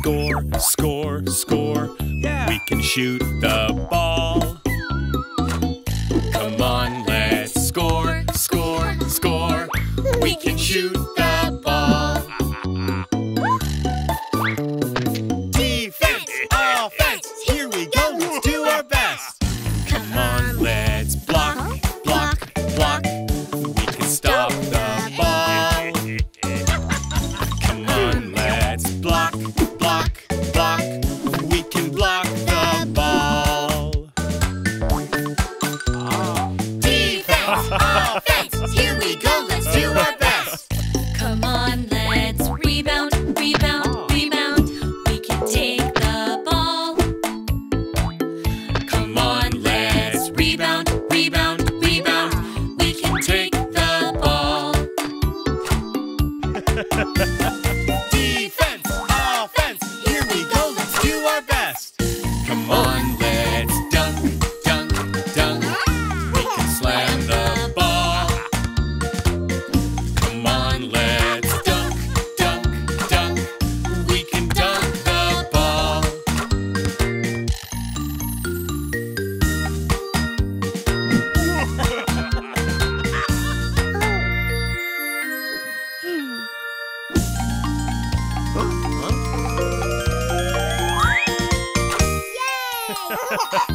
Score, score, score. Yeah. We can shoot the ball. Come on, let's score, score, score. We can shoot the ball. Defense, offense, here we go, let's do our best. Come on, let's block, block, block. We can stop the ball. Come on, let's block, block, block. We can block the ball. Defense, offense, here we go, let's do our best. Come on, let's rebound, rebound. Defense, offense, here we go, let's do our best. Come on, let's dunk, dunk, dunk. We can slam the ball. Come on, let's dunk, dunk, dunk. We can dunk the ball.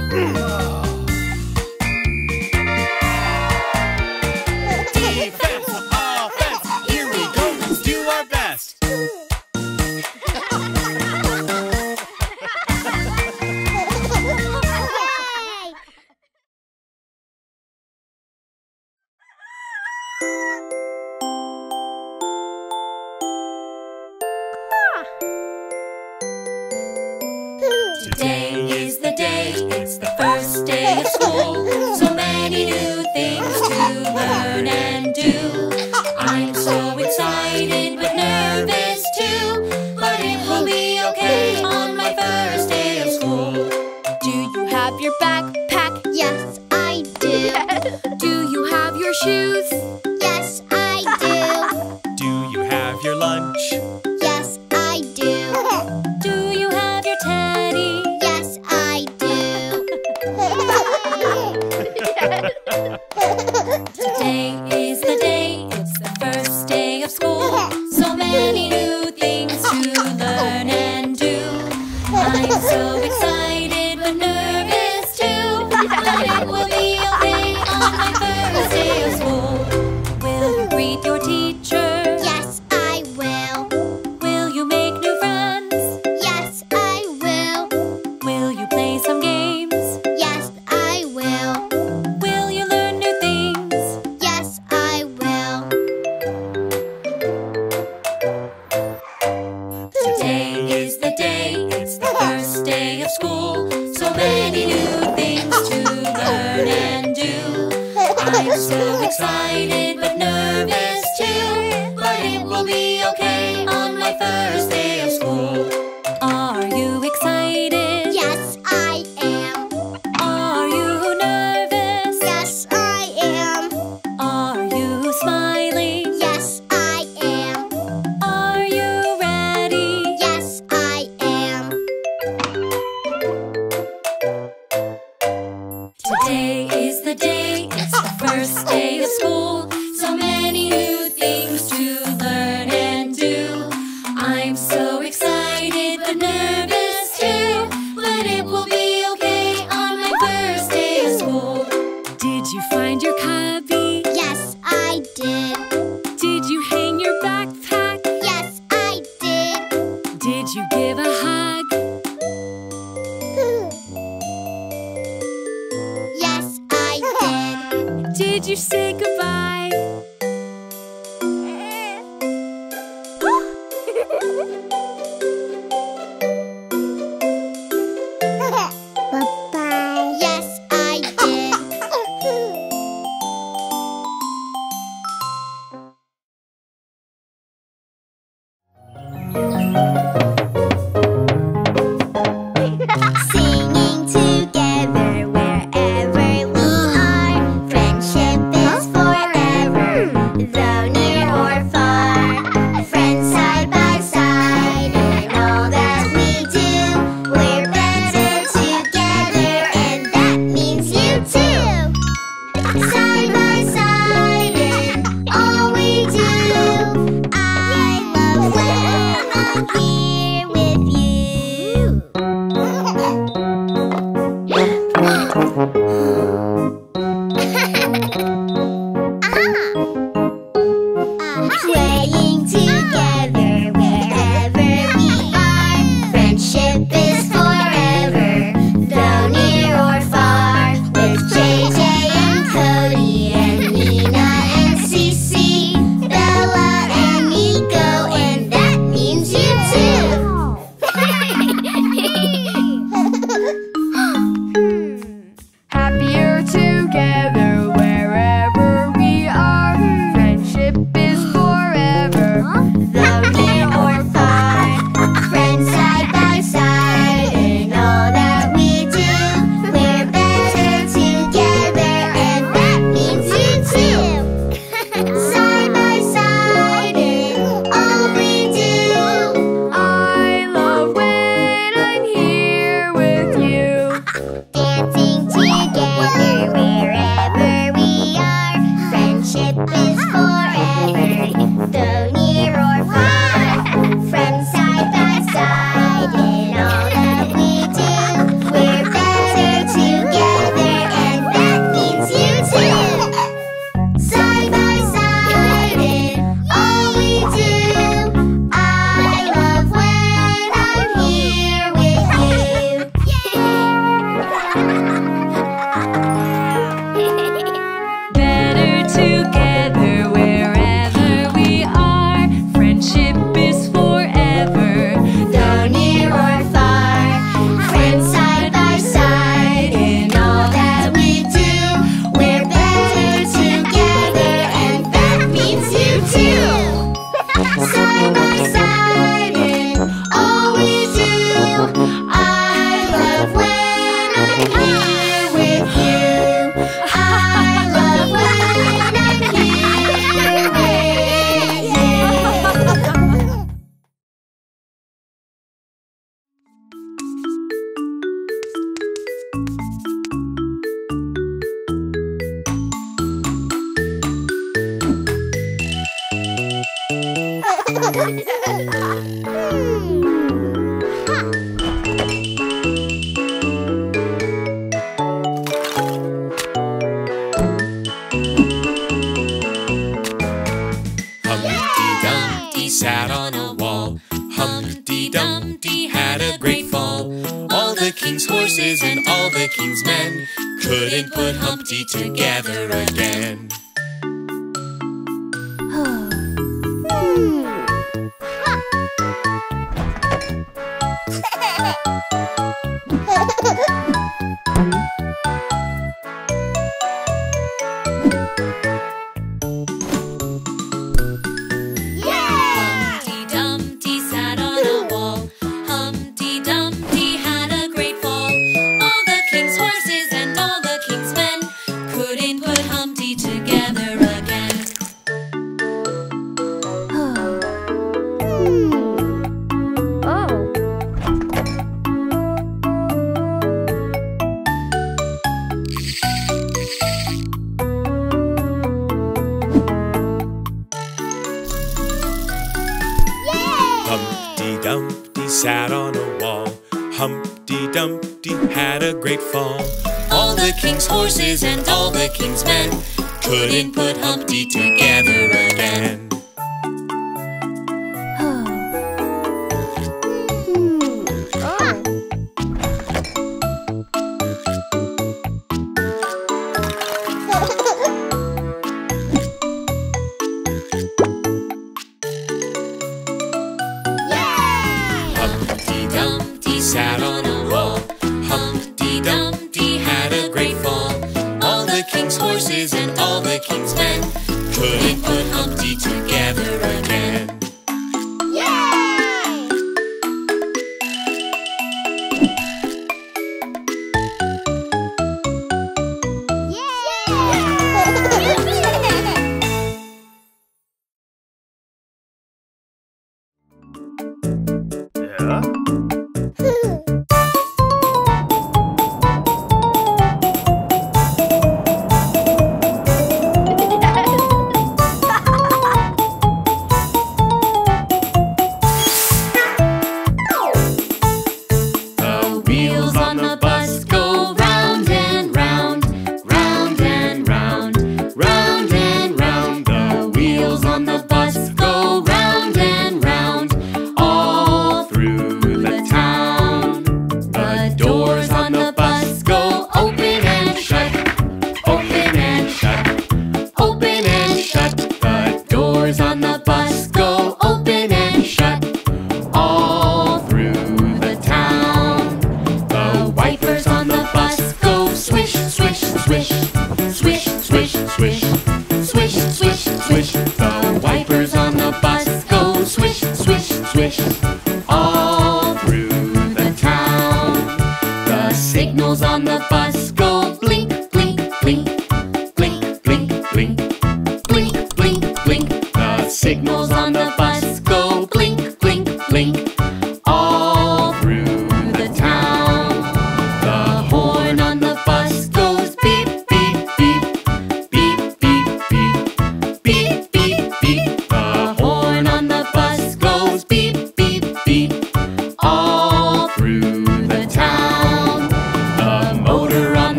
Defense, offense, here we go, let's do our best. Today is the day, it's the first day of school. So many new things to learn and do. I'm so excited but nervous too. But it will be okay on my first day of school. Do you have your backpack? Yes, I do. Do you have your shoes? Yes, I do. Do you have your lunch? Yes, I do. Today is the day, it's the first day of school. So many new things to learn and do. I'm so excited but nervous too. But it will be okay on my first day of school. Will you greet your teacher? Yes, I will. Will you make new friends? Yes, I will. Will you play some games? Yes, I will. I'm so excited but nervous too. But it will be okay on my first day of school. Are you excited? Yes, I am. Are you nervous? Yes, I am. Are you smiling? Yes, I am. Are you ready? Yes, I am. Today is the day. First day of school, so many new things to learn and do. I'm so excited but nervous too, but it will be okay on my first day of school. Did you find your cubby? Yes, I did. Did you hang your backpack? Yes, I did. Did you give a hug? Did you say goodbye? Bye-bye. Yes, I did. Singing together wherever we are. Friendship is forever.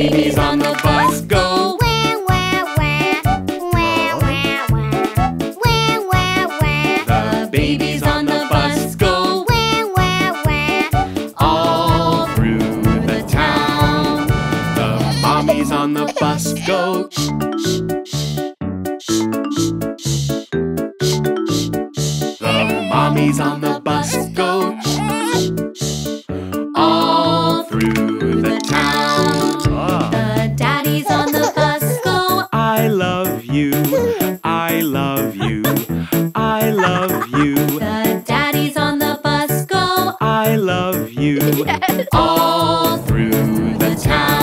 Babies on the bus go on the bus go. The mommies on the bus go all through the town. The daddies on the bus go. I love you, I love you, I love you. The daddies on the bus go. I love you. All through the town.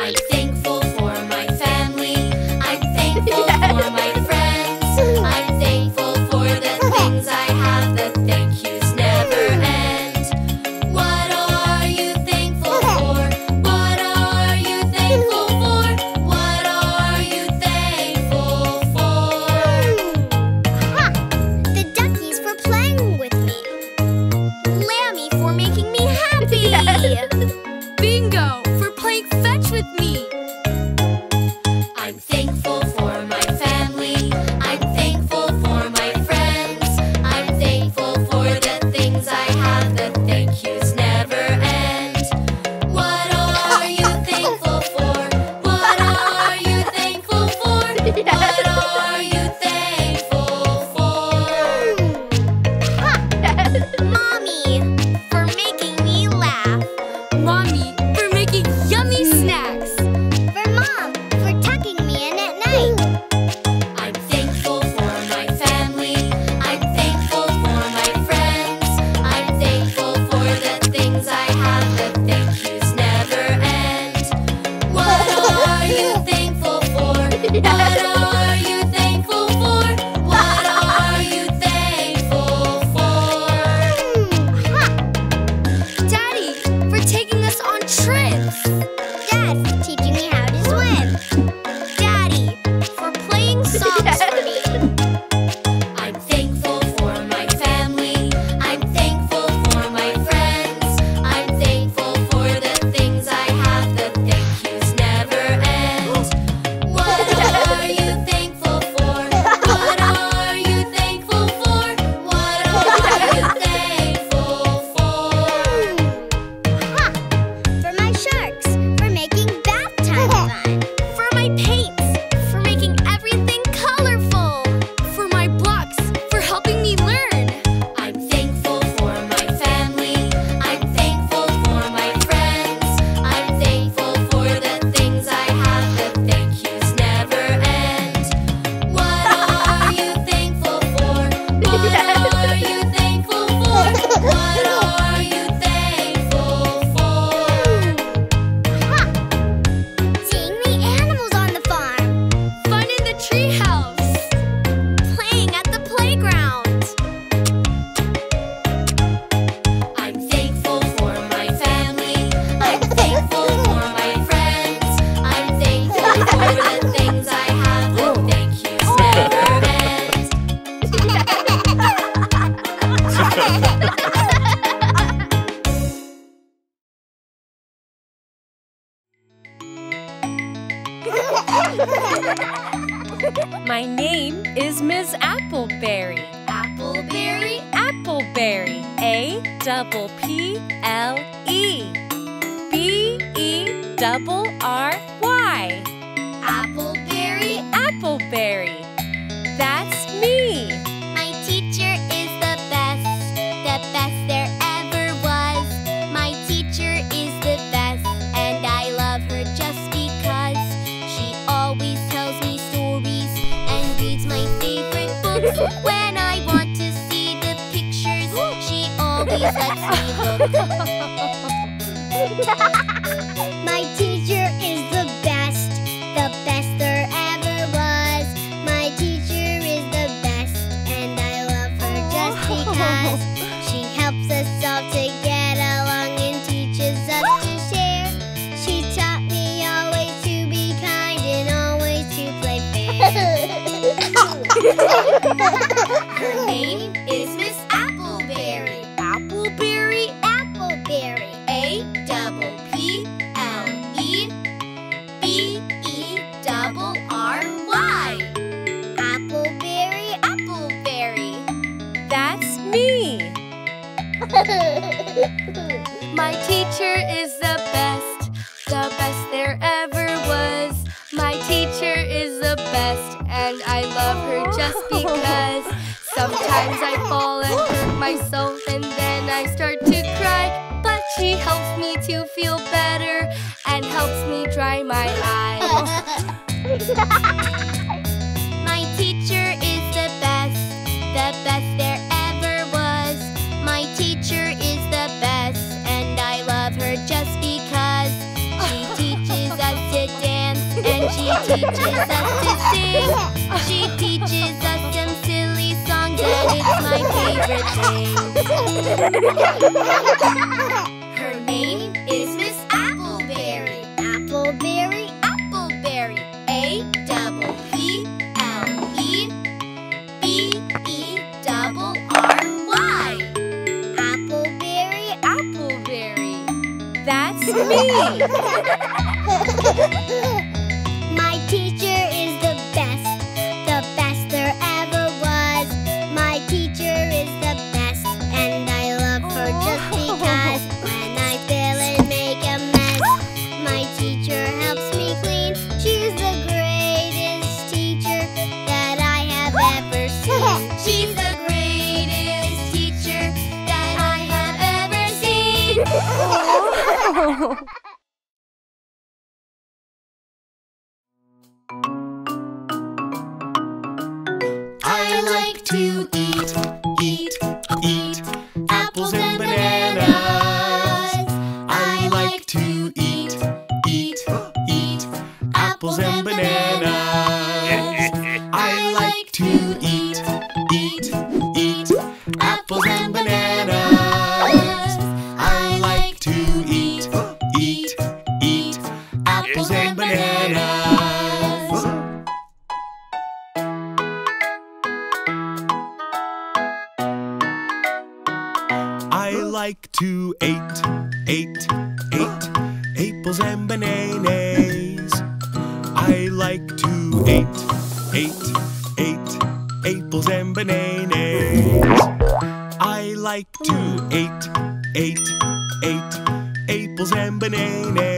I'm thankful for my family. I'm thankful for my friends. I'm thankful for the things I have. The thank yous never end. What are you thankful for? What are you thankful for? What are you thankful for? Ha! The duckies for playing with me. Lammy for making me happy. Bingo for playing fetch with me. I'm thankful for my family. I'm thankful for my friends. I'm thankful for the things I have. The thank yous never end. What are you thankful for? What are you thankful for? What are you thankful for? Mommy for making me laugh. Mommy yummy snacks. For Mom, for tucking me in at night. I'm thankful for my family. I'm thankful for my friends. I'm thankful for the things I have. The thank yous never end. What are you thankful for? What are you thankful for? What are you thankful for? Daddy, for taking us on trips. Dad for teaching me how to swim. Daddy for playing songs for me. I'm thankful for my family. I'm thankful for my friends. I'm thankful for the things I have. The thank yous never end. What are you thankful for? What are you thankful for? What are you thankful for? Ha! For my sharks. My name is Ms. Appleberry. Appleberry? Appleberry. A-double-P-L-E. B-E-double-R-Y. Appleberry? Appleberry. That's me. My teacher is the best there ever was. My teacher is the best, and I love her just When I want to see the pictures, she always lets me look. My teacher is the best there ever was. My teacher is the best, and I love her just because she helps us all to get along and teaches us to share. She taught me always to be kind and always to play fair. Her name is Miss Appleberry. Appleberry, Appleberry. A-double-P-L-E-B-E-double-R-Y. Appleberry, Appleberry. That's me. My teacher is the best there ever was. My teacher is the best, and I love her just because. Sometimes I fall and hurt myself, and then I start to cry. But she helps me to feel better and helps me dry my eyes. My teacher is the best there ever was. My teacher is the best, and I love her just because. She teaches us to dance, and she teaches us to sing. She teaches us some silly songs, and it's my favorite thing. Her name is Miss Appleberry. Appleberry, Appleberry. A-double-P-L-E-B-E-double-R-Y. Appleberry, Appleberry. That's me. My teacher is the best there ever was. My teacher is the best, and I love her just because. When I fail and make a mess, my teacher helps me clean. She's the greatest teacher that I have ever seen. She's the greatest teacher that I have ever seen. I like to eat, eat, eat apples and bananas. I like to eat, eat, eat apples and bananas. I like to eat, eat, eat apples and bananas. I like to eat, eat, eat apples and bananas. I like to eat, eat, eat apples and bananas. I like to eat, eat, eat apples and bananas. I like to eat, eat, eat apples and bananas. I like to eat, eat, eat apples and bananas.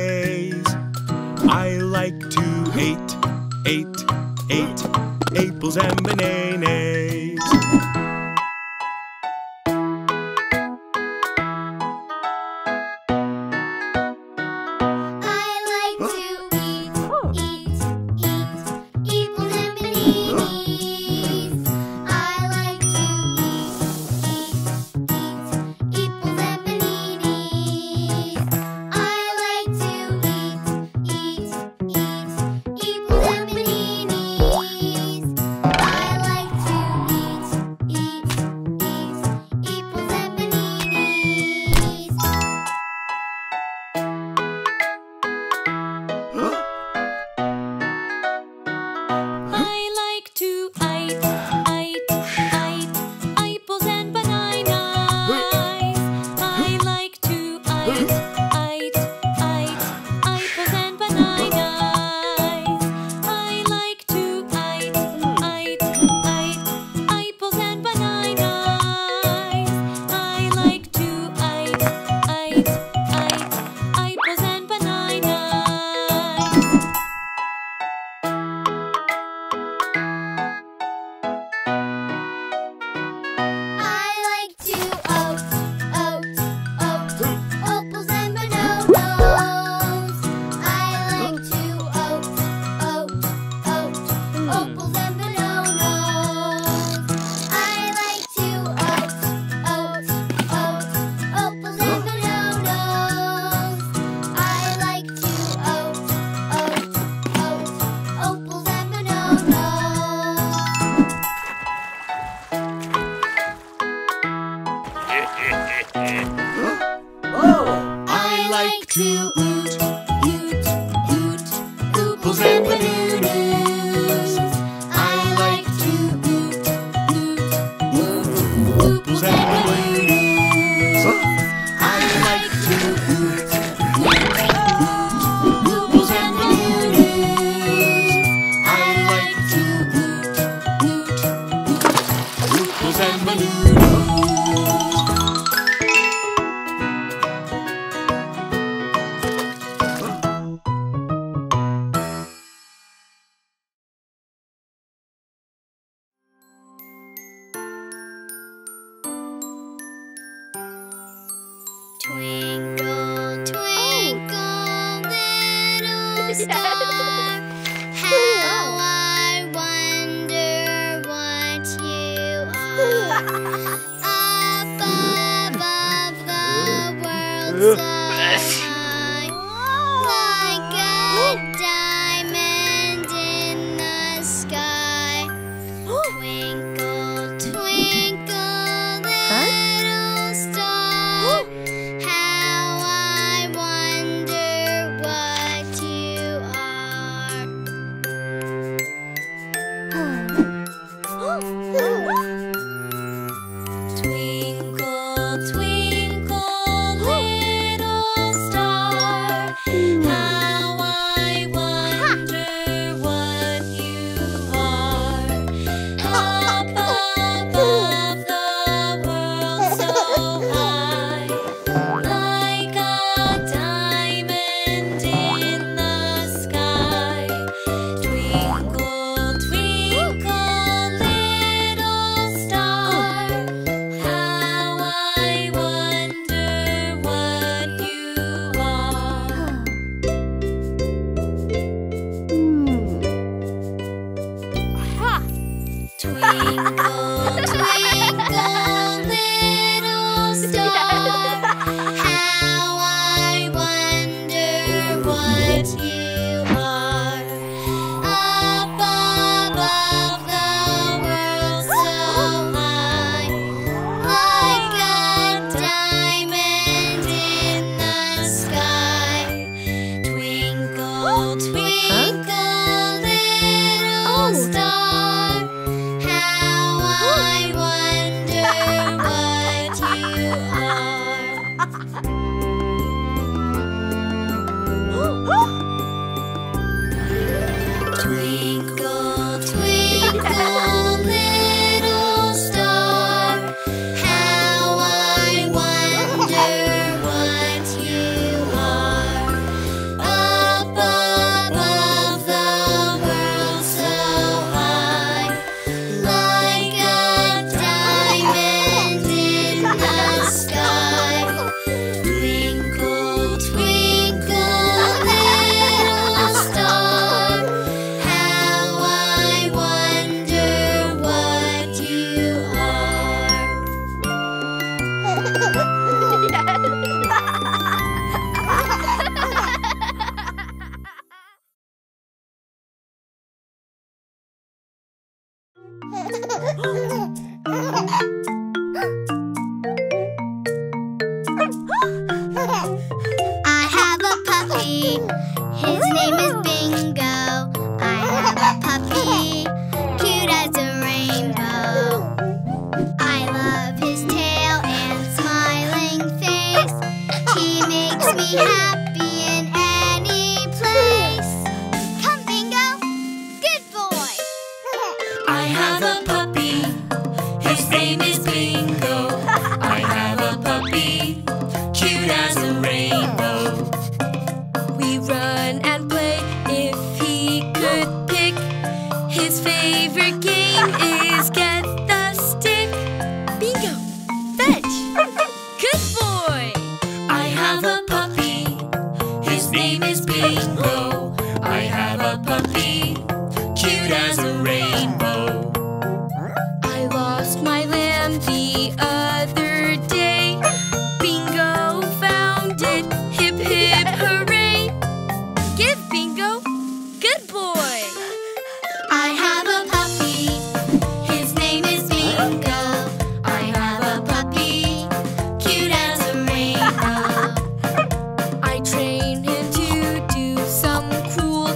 apples and bananas. I like to eat, apples and bananas. I like to eat, apples and bananas. I like to eat, apples and bananas. Twinkle, twinkle, little star, how I wonder what you are. Up above the world so high, like a diamond in the sky. Twinkle, twinkle, little star,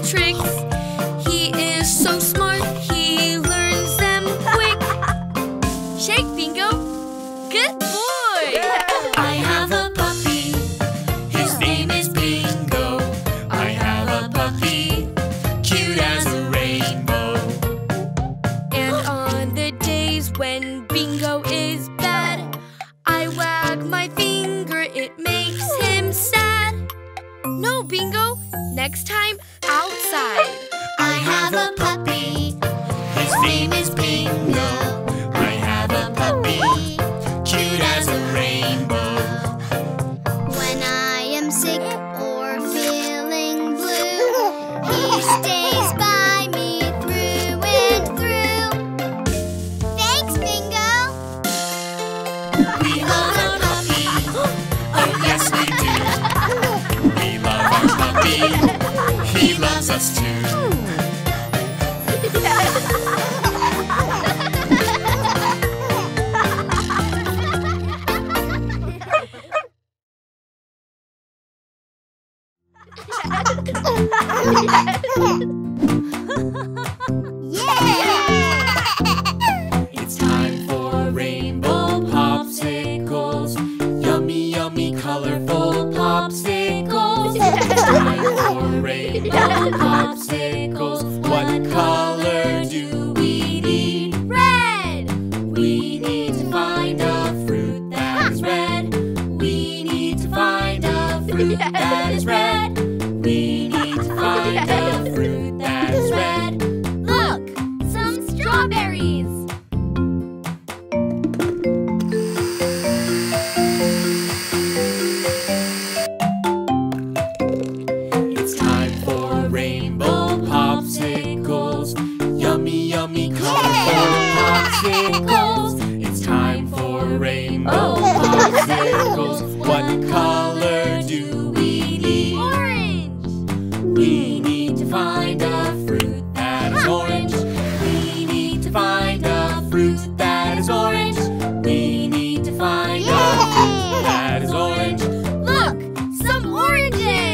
Tricks. outside. I have a puppy. His name is Bingo. I have a puppy, cute as a rainbow. When I am sick or feeling blue, he stays by me through and through. Thanks, Bingo. We love our puppy. Oh, yes, we do. We love our puppy. He loves us too. It's time for rainbow popsicles. Yummy, yummy, colorful popsicles. It's time for rainbow popsicles. What color do we need? Red! We need to find a fruit that is red. We need to find a fruit that is red. We need to find a fruit that is red. Look! Some strawberries! It's time for rainbow popsicles. What color do we need? Orange! We need to find a fruit that is orange. We need to find a fruit that is orange. We need to find a fruit that is orange. Look! Some oranges!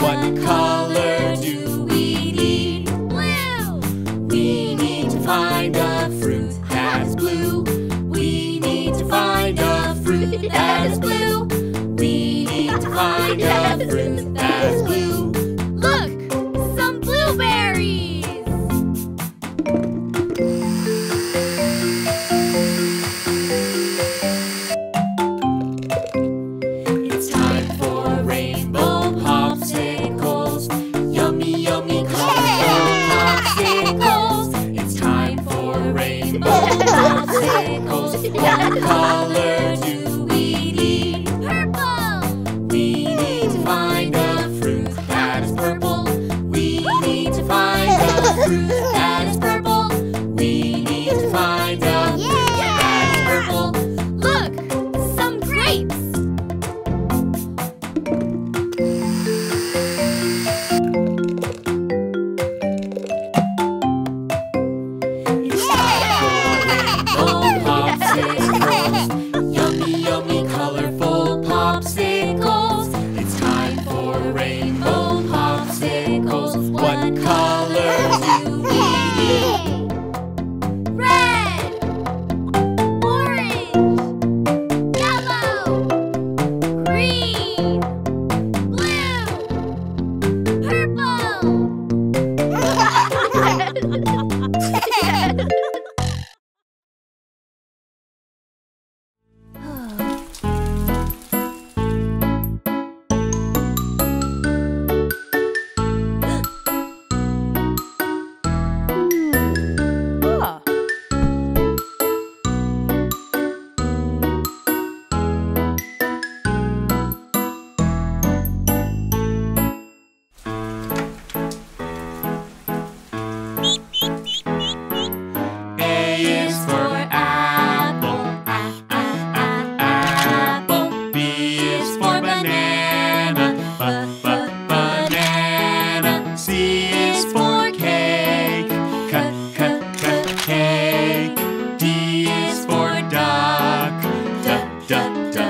What color do we need? Purple! We need da, da.